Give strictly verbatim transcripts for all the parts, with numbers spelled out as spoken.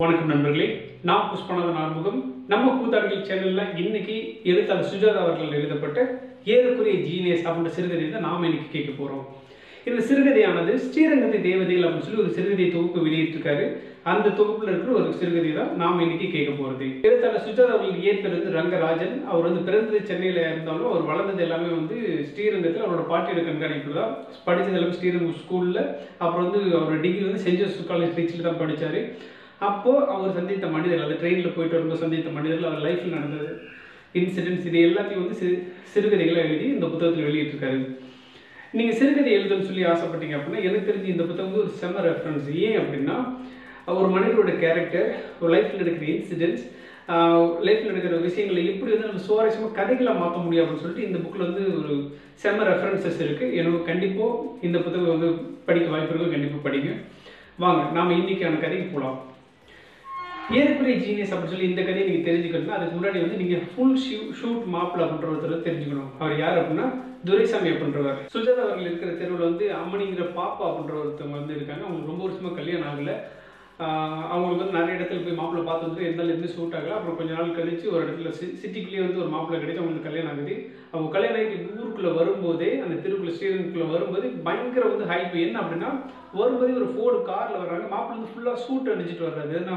வணக்கம் நண்பர்களே, நான் புஷ்பநாதன் ஆறுமுகம். நம்ம கூத்தாடுகள் சேனலில் இன்னைக்கு எழுத்தாளர் சுஜாதா அவர்கள் எழுதப்பட்ட ஏறக்குறைய ஜீனியஸ் அப்படின்ற சிறுகதையை தான் நாம் இன்னைக்கு கேட்க போகிறோம். இந்த சிறுகதையானது ஸ்ரீரங்கத்தை தேவதைகள் அப்படின்னு சொல்லி ஒரு சிறுகதை தொகுப்பு வெளியிட்டிருக்காரு. அந்த தொகுப்பில் இருக்கிற ஒரு சிறுகதை தான் நாம் இன்னைக்கு கேட்க போகிறது. எழுத்தாளர் சுஜாதா அவர்கள் இயற்பெயர் வந்து ரங்கராஜன். அவர் வந்து பிறந்தது சென்னையில் இருந்தாலும் அவர் வளர்ந்தது எல்லாமே வந்து ஸ்ரீரங்கத்தில். அவரோட பாட்டியோட கண்காணிப்பு தான் படித்தது எல்லாமே ஸ்ரீரங்கம் ஸ்கூலில். அப்புறம் வந்து அவரோட டிகிரி வந்து சென்ட் ஜோசப் காலேஜ் திருச்சியில் தான் படித்தார். அப்போது அவர் சந்தித்த மனிதர்கள், அந்த ட்ரெயினில் போயிட்டு வரும்போது சந்தித்த மனிதர்கள், அவர் லைஃப்பில் நடந்தது இன்சிடென்ட்ஸ், இது எல்லாத்தையும் வந்து சிறு சிறுகதைகளை எழுதி இந்த புத்தகத்தில் வெளியிட்டிருக்காரு. நீங்கள் சிறுகதை எழுதுன்னு சொல்லி ஆசைப்பட்டீங்க அப்படின்னா எனக்கு தெரிஞ்சு இந்த புத்தகம் வந்து ஒரு செம ரெஃபரன்ஸ். ஏன் அப்படின்னா ஒரு மனிதரோட கேரக்டர், ஒரு லைஃப்பில் நடக்கிற இன்சிடென்ட்ஸ், லைஃப்பில் நடக்கிற விஷயங்களை எப்படி வந்து நம்ம சுவாரஸ்யமாக கதைகளாக மாற்ற முடியும் அப்படின்னு சொல்லிட்டு இந்த புக்கில் வந்து ஒரு செம ரெஃபரன்சஸ் இருக்குது. எனக்கு கண்டிப்பாக இந்த புத்தகம் வந்து படிக்க வாய்ப்பு இருக்கும், கண்டிப்பாக படிங்க. வாங்க நாம் இன்றைக்கான கதைக்கு போகலாம். ஏறக்குறைய ஜீனியஸ் அப்படின்னு சொல்லி இந்த கதையை நீங்கள் தெரிஞ்சுக்கணும்னா அதுக்கு முன்னாடி வந்து நீங்கள் ஃபுல் ஷூ ஷூட் மாப்பிள்ள அப்படின்ற ஒருத்தர் தெரிஞ்சுக்கணும். அவர் யார் அப்படின்னா துரைசாமி அப்படின்றவர். சுஜாதா அவர்கள் இருக்கிற தெருவில் வந்து அம்மனிங்கிற பாப்பா அப்படின்ற ஒருத்தவங்க வந்து இருக்காங்க. அவங்களுக்கு ரொம்ப வருஷமாக கல்யாணம் ஆகலை. அவங்களுக்கு வந்து நிறைய இடத்துல போய் மாப்பிள்ளை பார்த்து வந்து எந்த எதுவுமே சூட் ஆகலை. அப்புறம் கொஞ்ச நாள் கழிச்சு ஒரு இடத்துல சி சிட்டிக்குள்ளேயே வந்து ஒரு மாப்பிள்ளை கிடைச்சி அவங்களுக்கு கல்யாணம் ஆகுது. அவங்க கல்யாணம் ஊருக்குள்ளே வரும்போதே, அந்த திருக்குள்ள ஸ்ரீரங்குக்குள்ளே வரும்போது பயங்கர வந்து ஹைப். என்ன அப்படின்னா வரும்போதே ஒரு ஃபோர்டு காரில் வர்றாங்க. மாப்பிள்ளை வந்து ஃபுல்லாக சூட் அணிஞ்சிட்டு வர்றாரு. ஏன்னா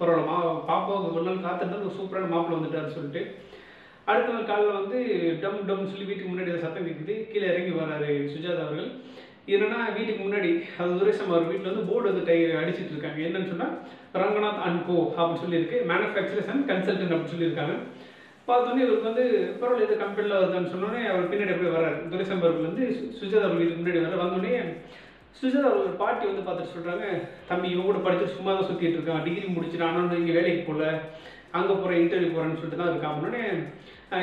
பரவாயில்ல, மா பாப்பாவுக்கு ஒரு நாள் காத்திருந்தால் ஒரு சூப்பரான மாப்பிள்ளை வந்துட்டாருன்னு சொல்லிட்டு அடுத்த நாள் காலையில் வந்து டம் டம்னு சொல்லி வீட்டுக்கு முன்னாடி ஏதாவது சத்தம் கேட்குது. கீழே இறங்கி வர்றாரு சுஜாதா அவர்கள். என்னன்னா வீட்டுக்கு முன்னாடி அது துரைசாமி அவர் வீட்டில் வந்து போர்டு வந்து டை அடிச்சுட்டு இருக்காங்க. என்னன்னு சொன்னால் ரங்கநாத் அண்ட் கோ அப்படின்னு சொல்லியிருக்கு, மேனுஃபேக்சரர்ஸ் அண்ட் கன்சல்டன்ட் அப்படின்னு சொல்லியிருக்காங்க. பார்த்தோன்னே இவருக்கு வந்து பரவாயில்ல இது கம்பெனியில் வருதான்னு சொன்னோடனே அவர் பின்னாடி அப்படியே வர்றாரு துரைசாமி அவர்கள். வந்து சுஜாதா அவர் வீட்டுக்கு முன்னாடி வர்றாரு. வந்தோடனே சுஜாதா அவரோட பாட்டி வந்து பார்த்துட்டு சொல்கிறாங்க, தம்பி இவங்க கூட படிச்சுட்டு சும்மா தான் சுற்றிட்டு இருக்கான், டிகிரி முடிச்சுட்டான், ஆனால் இங்கே வேலைக்கு போகல, அங்கே போகிறேன் இன்டர்வியூ போகிறேன்னு சொல்லிட்டு தான் இருக்கான். அப்படின்னே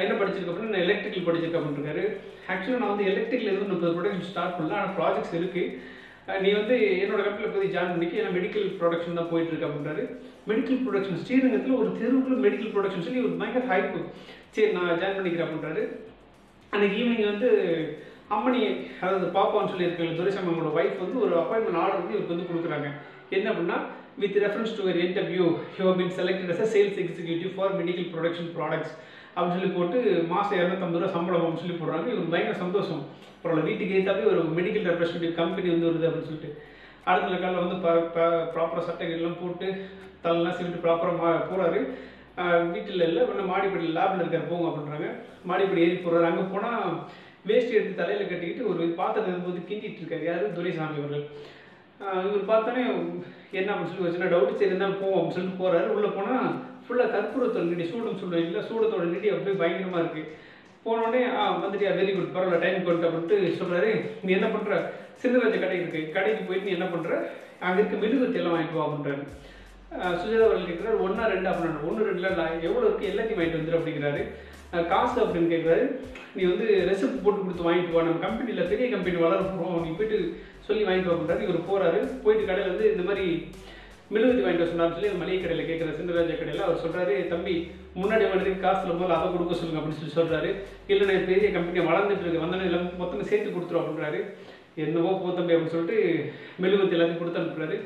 என்ன படிச்சிருக்க அப்படின்னா நான் எலக்ட்ரிக்கல் படிச்சிருக்கேன் அப்படின்ட்டுருக்காரு. ஆக்சுவலாக நான் வந்து எலக்ட்ரிக்கல் எதுவும் முப்பது ப்ராடக்ட் ஸ்டார்ட் பண்ணல, ஆனால் ப்ராஜெக்ட்ஸ் இருக்குது, நீ வந்து என்னோட கம்பெனியில் போய் ஜாயின் பண்ணிக்க, ஏன்னா மெடிக்கல் ப்ராடக்ஷன் தான் போயிட்டு இருக்கு அப்படின்றாரு. மெடிக்கல் ப்ராடக்ஷன் ஸ்ரீரங்கத்தில் ஒரு தெருவுக்குள்ள மெடிக்கல் ப்ராடக்ஷன் சொல்லி ஒரு பயங்கர ஹைப்பு. சரி நான் ஜாயின் பண்ணிக்கிறேன் அப்படின்றாரு. அன்றைக்கி ஈவினிங் வந்து அம்மணி, அதாவது பாப்பான்னு சொல்லியிருக்காங்க துரைசாமி அவங்களோட ஒய்ஃப், வந்து ஒரு அப்பாயின்மெண்ட் ஆர்டர் வந்து இவருக்கு வந்து கொடுக்குறாங்க. என்ன அப்படின்னா with reference to your interview you have been selected as a sales executive for medical production products அப்படின்னு சொல்லி போட்டு மாதம் இரநூத்தம்பது ரூபா சம்பளம் அப்படின்னு சொல்லி போடுறாங்க. இவருக்கு பயங்கர சந்தோஷம். அப்புறம் வீட்டுக்கு ஏற்றாவே ஒரு மெடிக்கல் ரெப்ரஸன்டேட்டிவ் கம்பெனி வந்து வருது அப்படின்னு சொல்லிட்டு அடுத்த காலில் வந்து ப்ராப்பராக சட்டங்கள்லாம் போட்டு தலைலாம் சிவிட்டு ப்ராப்பராக போகிறாரு. வீட்டில் இல்லை ஒன்றும் மாடிப்படி லேபில் இருக்கார் போங்க அப்படின்றாங்க. மாடிப்படி ஏறி போகிறாரு. அங்கே போனால் வேஸ்ட் எடுத்து தலையில் கட்டிக்கிட்டு ஒரு பாத்திரத்தை வந்து கிண்டிகிட்டு இருக்காரு யார் துரைசாமி அவர்கள். இவர் பார்த்தோன்னே என்ன அப்படின்னு சொல்லி ஒரு சின்ன டவுட், சரி தான் போவோம் அப்படின்னு சொல்லிட்டு போகிறாரு. உள்ளே போனால் ஃபுல்லாக கற்பூரத்தோட நீடி சூடுன்னு சொல்லுவாங்க இல்லை, சூடத்தோட நீடி அப்படியே பயங்கரமாக இருக்குது. போனோடனே ஆ வந்துட்டியா, வெரி குட், பரவாயில்ல டைம் கொண்டு அப்படின்ட்டு சொல்கிறாரு. நீ என்ன பண்ணுற, சின்னராஜ கடை இருக்குது, கடைக்கு போயிட்டு நீ என்ன பண்ணுற, அங்கே இருக்க மெழுகுவத்தி எல்லாம் வாங்கிட்டு வா அப்படின்றாரு. சுஜாதா அவர்கள் கேட்குறாரு, ஒன்றா ரெண்டு அப்படின்னா ஒன்று ரெண்டுலாம் நான் எவ்வளோ இருக்குது எல்லாத்தையும் வாங்கிட்டு வந்துடும் அப்படிங்கிறாரு. காசு அப்படின்னு கேட்குறாரு. நீ வந்து ரெசிப்ட் போட்டு கொடுத்து வாங்கிட்டு வா, நம்ம கம்பெனியில் பெரிய கம்பெனி வளர போகிறோம், நீ போய்ட்டு சொல்லி வாங்கிட்டு வா அப்படின்றாரு. இவர் போகிறாரு. போயிட்டு கடையில் வந்து இந்த மாதிரி மெழுகுவதி வாங்கிட்டு சொன்னார்னு சொல்லி மளிகை கடையில் கேட்குற சின்னராஜ கடையில் அவர் சொல்கிறாரு, தம்பி முன்னாடி வருதுக்கு காசில் போது அதை கொடுக்க சொல்லுங்க அப்படின்னு சொல்லி சொல்கிறாரு. இல்லை நான் பெரிய கம்பெனி வளர்ந்துட்டு இருக்கு, வந்தோடனே எல்லாம் மொத்தமாக சேர்த்து கொடுத்துரும் அப்படின்றாரு. என்னவோ போ தம்பி அப்படின்னு சொல்லிட்டு மெழுகுவதி எல்லாத்தையும் கொடுத்து அனுப்புறாரு.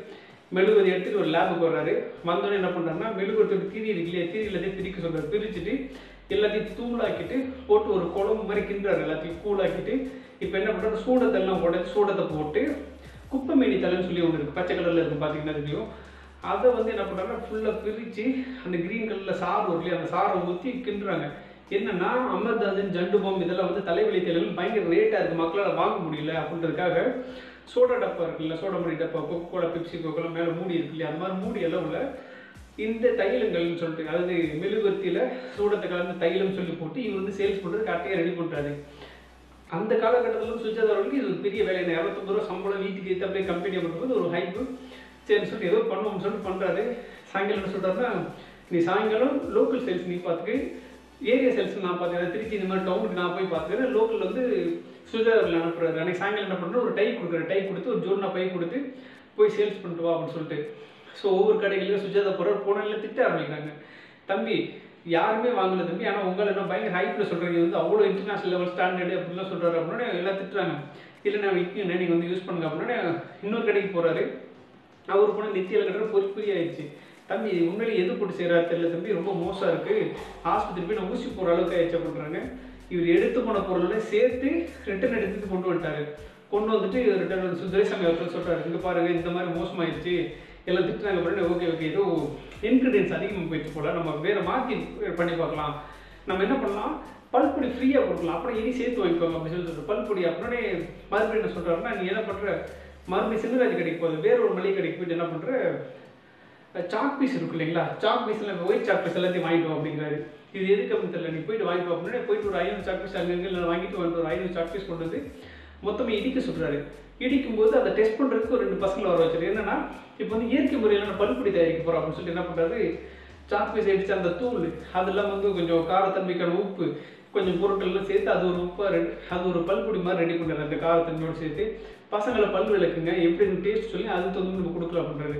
மெழுகுவதி எடுத்துகிட்டு ஒரு லேபுக்கு வர்றாரு. வந்தோடனே என்ன பண்ணுறாருன்னா மெழுகுவத்தோட தீரி இருக்கு இல்லையா, தீரி எல்லாத்தையும் திரிக்க சொல்கிறார். பிரிச்சுட்டு எல்லாத்தையும் தூளாக்கிட்டு போட்டு ஒரு குழம்பு மாதிரி கிண்டுறாரு. எல்லாத்தையும் கூழாக்கிட்டு இப்போ என்ன பண்ணுறாரு, சூடத்தெல்லாம் உடச்சி சூடத்தை போட்டு குப்பை மீனி தலைன்னு சொல்லி ஒன்று இருக்குது, பச்சை கலரில் இருக்கும் பார்த்தீங்கன்னா தெரியும். அதை வந்து என்ன பண்ணுறாங்கன்னா ஃபுல்லாக பிரித்து அந்த க்ரீன் கலரில் சாறு வரலையே, அந்த சாரை ஊற்றி கிண்டுறாங்க. என்னென்னா அமர்தாசன் ஜண்டு பாம் இதெல்லாம் வந்து தலைவலி தலைவலும் பயங்கர ரேட்டாக இருக்குது, மக்களால் வாங்க முடியல அப்படின்றதுக்காக சோடா டப்பா இருக்குல்ல, சோடா மூடி டப்பா, கோக்கோலா பெப்சி கோக்கெல்லாம் மேலே மூடி இருக்கு இல்லையா, அந்த மாதிரி மூடி அளவில் இந்த தைலங்கள்னு சொல்லிட்டு, அதாவது மெழுகுவர்த்தியில் சூடத்தை கலந்து தைலம்னு சொல்லி போட்டு இவர் வந்து சேல்ஸ் பண்ணுறது கரெக்டாக ரெடி பண்ணுறாரு. அந்த காலகட்டத்தில் சுஜாதா அவர்களுக்கு இது ஒரு பெரிய வேலை. என்ன இரநூத்தம்பது ரூபா சம்பளம், வீட்டுக்கு ஏற்ற அப்படியே கம்பெனி பண்ணுறது ஒரு ஹைப்பு. சரின்னு சொல்லிட்டு ஏதோ பண்ணுவோம்னு சொல்லிட்டு பண்ணுறாரு. சாயங்காலம் என்ன சொல்கிறாருன்னா நீ சாயங்காலம் லோக்கல் சேல்ஸ் நீ பார்த்துக்கு, ஏரியா சேல்ஸ் நான் பார்த்துக்கிறேன், திருச்சி இந்த மாதிரி டவுனுக்கு நான் போய் பார்த்துக்கிறேன். லோக்கல் வந்து சுஜாதாவில் அனுப்புறாரு. அன்றைக்கி சாயங்காலம் என்ன பண்ணுறோம், ஒரு டை கொடுக்குறேன், டை கொடுத்து ஒரு ஜோர்னா பை கொடுத்து போய் சேல்ஸ் பண்ணிட்டு வா அப்படின்னு சொல்லிட்டு. ஸோ ஒவ்வொரு கடைகளையும் சுஜாதா போகிறார் போனால திட்ட ஆரம்பிக்கிறாங்க, தம்பி யாருமே வாங்கலை தம்பி, ஆனால் உங்களை என்ன பயங்கர ஹைப்பில் சொல்கிறீங்க, வந்து அவ்வளோ இன்டர்நேஷனல் லெவல் ஸ்டாண்டர்டு அப்படின்லாம் சொல்கிறாரு அப்படின்னா எல்லாம் திட்டுறாங்க. இல்லை நான் விற்கணும், நீங்கள் வந்து யூஸ் பண்ணுங்க அப்படின்னா இன்னொரு கடைக்கு போகிறாரு. அவர் போனால் நித்தியில் கட்டுற பொறி புரியாயிடுச்சு, தம்பி உண்மையிலேயே எது போட்டு செய்கிறா தெரியல தம்பி, ரொம்ப மோசம் இருக்குது, ஆஸ்பத்திரி போய் நான் ஊசி போகிற அளவுக்கு ஆயிடுச்சு பண்ணுறாங்க. இவர் எடுத்து போன பொருளெல்லாம் சேர்த்து ரிட்டர்ன் எடுத்துகிட்டு கொண்டு வந்துட்டாரு. கொண்டு வந்துட்டு ரிட்டர்ன் வந்து சுதேசாமி அவர்கள் சொல்கிறாரு, இங்கே பாருங்கள் இந்த மாதிரி மோசமாயிடுச்சு, எல்லாம் திட்டுறாங்க அப்படின்னா ஓகே ஓகே ஏதோ இன்க்ரீடியன்ஸ் அதிகமாக போயிடுச்சு போல், நம்ம வேறு மார்க்கெட் பண்ணி பார்க்கலாம், நம்ம என்ன பண்ணலாம் பல்பொடி ஃப்ரீயாக கொடுக்கலாம், அப்புறம் இனி சேர்த்து வாங்கிக்கோங்க அப்படின்னு சொல்லி சொல்கிறேன். பல்பொடி அப்படின்னே மறுபடியும் என்ன சொல்கிறாருன்னா, நீ என்ன பண்ணுற மறுபடியும் சிந்தராஜ் கடைக்கு போகுது, வேற ஒரு மளிகை கடைக்கு போய்ட்டு என்ன பண்ணுற சாக் பீஸ் இருக்கு இல்லைங்களா, சாக் பீஸ்லாம் ஒயிட் சாக் பீஸ் எல்லாத்தையும் வாங்கிட்டு அப்படிங்கிறாரு. இது எதுக்கு அப்படின்னு தெரியல, நீ போய்ட்டு வாங்கிட்டு அப்படின்னா போய்ட்டு ஒரு ஐநூறு சாக் பீஸ் அங்கே வாங்கிட்டு வந்து ஒரு ஐநூறு சாக் பீஸ் கொண்டு வந்து மொத்தமாக இடிக்க சொல்கிறாரு. இடிக்கும்போது அதை டெஸ்ட் பண்ணுறதுக்கு ஒரு ரெண்டு பசங்களை வர வச்சுரு. என்னன்னா இப்போ வந்து இயற்கை முறையில் நான் பல்பொடி தயாரிக்க போகிறோம் அப்படின்னு சொல்லி என்ன பண்ணுறாரு, சாக் பீஸ் அடிச்சு அந்த தூள் அது இல்லாமல் வந்து கொஞ்சம் காரத்தன்மைக்கான உப்பு கொஞ்சம் பொருட்கள்லாம் சேர்த்து அது ஒரு உப்பாக ரெடி அது ஒரு பல்பொடி மாதிரி ரெடி பண்ணுறாரு. அந்த காரத்தன்மையோடு சேர்த்து பசங்களை பல் விளக்குங்க எப்படின்னு டேஸ்ட் சொல்லி அது தகுந்த நம்ம கொடுக்கலாம் பண்ணுறாரு.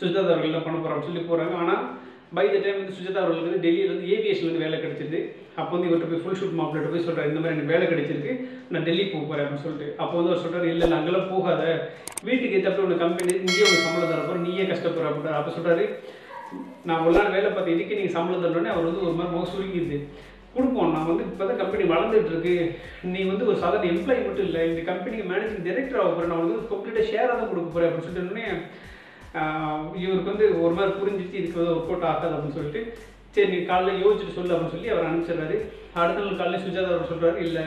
சுஜாதா அவர்கள் தான் பண்ண போகிறாங்கன்னு சொல்லி போகிறாங்க. ஆனால் பை த டைம் வந்து சுஜாதா அவர்களுக்கு வந்து டெல்லியில் வந்து ஏவியேஷன்லேருந்து வேலை கிடச்சிது. அப்போ வந்து இவர்கிட்ட போய் ஃபுல் ஷூட் மாப்பிள்கிட்ட போய் சொல்கிறார், இந்த மாதிரி எனக்கு வேலை கிடைச்சிருக்கு நான் டெல்லி போக போகிறேன் அப்படின்னு சொல்லிட்டு. அப்போ வந்து அவர் சொல்கிறார், இல்லை அங்கெல்லாம் போகாத, வீட்டுக்கு ஏற்றப்பட்ட ஒன்று கம்பெனி இங்கேயே உங்கள் சம்பளம் தரப்போம், நீயே கஷ்டப்படுற அப்படின்ற. அப்போ சொல்கிறாரு, நான் ஒரு நாள் வேலை பார்த்து இதுக்கு நீங்கள் சம்பளம் தரணுன்னே அவர் வந்து ஒரு மாதிரி முகம் சுருங்கிடுது. கொடுப்போம், நான் வந்து இப்போ தான் கம்பெனி வளர்ந்துட்டுருக்கு, நீ வந்து ஒரு சாதாரண எம்ப்ளாயி மட்டும் இல்லை, இந்த கம்பெனிக்கு மேனேஜிங் டைரக்டர் ஆக போகிறேன், நான் வந்து கம்ப்ளீட்டாக ஷேராக தான் கொடுக்க போகிறேன் அப்படின்னு சொல்லிட்டுன்னே இவருக்கு வந்து ஒரு மாதிரி புரிஞ்சிச்சு, இதுக்கு வந்து ஒர்க் அவுட் ஆகாது அப்படின்னு சொல்லிட்டு சரி நீ காலையில் யோசிச்சுட்டு சொல்லு அப்படின்னு சொல்லி அவர் அனுப்பிச்சிடுறாரு. அடுத்த நாள் காலையில் சுஜாதா அவர் சொல்கிறாரு, இல்லை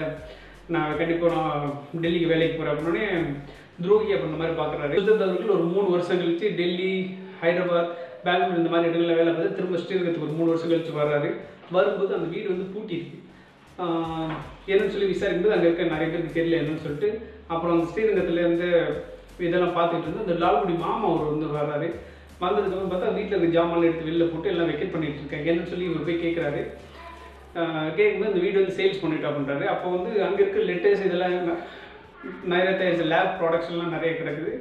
நான் கண்டிப்பாக நான் டெல்லிக்கு வேலைக்கு போகிறேன் அப்படின்னே துரோகி அப்படின்ற மாதிரி பார்க்குறாரு. சுஜாதா அவர்கள் ஒரு மூணு வருஷம் கழிச்சு டெல்லி, ஹைதராபாத், பெங்களூர் இந்த மாதிரி இடங்களில் வேலை பார்த்து திரும்ப ஸ்ரீரங்கத்துக்கு ஒரு மூணு வருஷம் கழிச்சு வர்றாரு. வரும்போது அந்த வீடு வந்து பூட்டிருக்கு. என்னன்னு சொல்லி விசாரிக்கும்போது அங்கே இருக்க நிறைய பேருக்கு தெரியல என்னன்னு சொல்லிட்டு. அப்புறம் அந்த ஸ்ரீரங்கத்தில் இருந்து இதெல்லாம் பார்த்துக்கிட்டு இருந்து அந்த லால்குடி மாமா அவர் வந்து வர்றாரு. வந்ததுக்கப்புறம் பார்த்தா வீட்டில் இருக்க ஜாமான் எடுத்து வெளில போட்டு எல்லாம் வெக்கேட் பண்ணிட்டு இருக்காங்க. என்னன்னு சொல்லி இவர் போய் கேட்குறாரு. கேட்கும்போது அந்த வீடு வந்து சேல்ஸ் பண்ணிட்டா பண்ணுறாரு. அப்போ வந்து அங்கே இருக்க லெட்டர்ஸ் இதெல்லாம் நிறைய தயாரிச்சு லேப் ப்ராடக்ட்ஸ் எல்லாம் நிறைய கிடக்குது.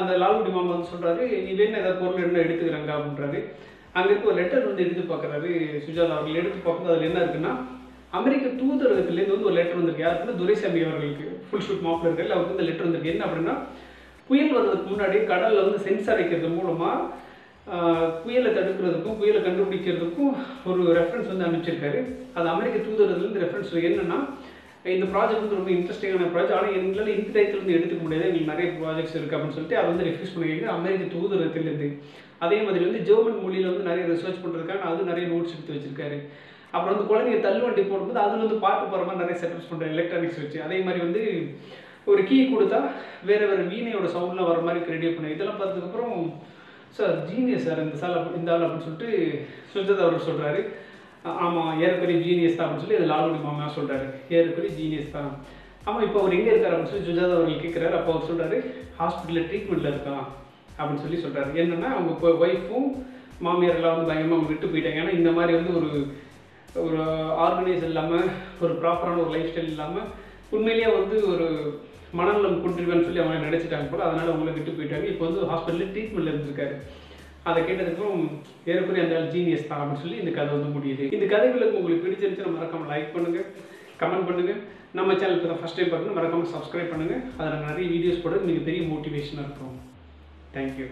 அந்த லால்குடி மாமா வந்து சொல்கிறாரு, நீ வேணும் ஏதாவது பொருள் என்ன எடுத்துக்கிறாங்க அப்படின்றாரு. அங்கே இருக்க ஒரு லெட்டர் வந்து எடுத்து பார்க்குறாரு சுஜாதா அவர்கள். எடுத்து பார்க்கும்போது அதில் என்ன இருக்குன்னா, அமெரிக்க தூதரகத்துலேருந்து வந்து ஒரு லெட்டர் வந்திருக்கு. யாருக்குன்னா துரைசாமி அவர்களுக்கு ஃபுல் ஷூட் மாப்பிள்ளர்கள் அவருக்கு இந்த லெட்டர் வந்திருக்கு. என்ன அப்படின்னா, புயல் வர்றதுக்கு முன்னாடி கடலில் வந்து சென்சார் வைக்கிறது மூலமாக புயலை தடுக்கிறதுக்கும் புயலை கண்டுபிடிக்கிறதுக்கும் ஒரு ரெஃபரன்ஸ் வந்து அனுப்பிச்சிருக்காரு. அது அமெரிக்க தூதரகத்துலேருந்து ரெஃபரன்ஸ் என்னென்னா, இந்த ப்ராஜெக்ட் வந்து ரொம்ப இன்ட்ரெஸ்டிங்கான ப்ராஜெக்ட், ஆனால் எங்களால் இந்த டயத்துலேருந்து எடுத்துக்க முடியாது, எங்களுக்கு நிறைய ப்ராஜெக்ட்ஸ் இருக்குது அப்படின்னு சொல்லிட்டு அதை வந்து ரெஃப்யூஸ் பண்ணிக்கிட்டு அமெரிக்க தூதரகத்திலேருந்து. அதே மாதிரி வந்து ஜெர்மன் மொழியில் வந்து நிறைய ரிசர்ச் பண்ணுறதுக்கான அது நிறைய நோட்ஸ் எடுத்து வச்சுருக்காரு. அப்புறம் வந்து குழந்தைங்க தள்ளுவண்டி போடும்போது அதில் வந்து பாட்டு போகிற மாதிரி நிறைய செட்டப்ஸ் பண்ணுறாரு எலக்ட்ரானிக்ஸ் வச்சு. அதே மாதிரி வந்து ஒரு கீ கொடுத்தா வேறு வேறு வீணையோட சவுண்ட்லாம் வர மாதிரி ரெடி பண்ணி இதெல்லாம் பார்த்ததுக்கப்புறம் சார் ஜீனியஸ் சார் இந்த சார் இந்த ஆள் அப்படின்னு சொல்லிட்டு சுஜாதா அவர் சொல்கிறாரு. ஆமாம் ஏற்கனவே ஜீனியஸ் தான் அப்படின்னு சொல்லி அது லால்குடி மாமா சொல்கிறாரு. ஏற்கனவே ஜீனியஸ் தான், ஆமாம் இப்போ அவர் எங்கே இருக்கார் அப்படின்னு சொல்லி சுஜாதா அவர்கள் கேட்குறாரு. அப்போ அவர் சொல்கிறாரு, ஹாஸ்பிட்டலில் ட்ரீட்மெண்ட்டில் இருக்கான் அப்படின்னு சொல்லி சொல்கிறாரு. என்னென்னா அவங்க இப்போ ஒய்ஃபும் மாமியாரெல்லாம் வந்து பயங்கரமாக அவங்க விட்டு போயிட்டாங்க. ஏன்னா இந்த மாதிரி வந்து ஒரு ஒரு ஆர்கனைஸ் இல்லாமல் ஒரு ப்ராப்பரான ஒரு லைஃப் ஸ்டைல் இல்லாமல் உண்மையிலேயே வந்து ஒரு மனநலம் கொண்டிருக்கான்னு சொல்லி அவங்க நினச்சிட்டாங்க போல், அதனால் அவங்கள விட்டு போயிட்டாங்க. இப்போ வந்து ஹாஸ்பிட்டலில் ட்ரீட்மெண்ட்டில் இருந்திருக்காரு. அதை கேட்டதுக்கப்புறம் ஏறக்குறைய அந்த ஜீனியஸ் தான் அப்படின்னு சொல்லி இந்த கதை வந்து முடியுது. இந்த கதைகளுக்கு உங்களுக்கு பிடிச்சிருந்துச்சு மறக்காமல் லைக் பண்ணுங்கள், கமெண்ட் பண்ணுங்கள். நம்ம சேனலுக்கு தான் ஃபஸ்ட் டைம் பார்க்கணும், மறக்காமல் சப்ஸ்கிரைப் பண்ணுங்கள். அதை நாங்கள் நிறைய வீடியோஸ் போடுறது நீங்கள் பெரிய மோட்டிவேஷனாக இருக்கும். தேங்க்யூ.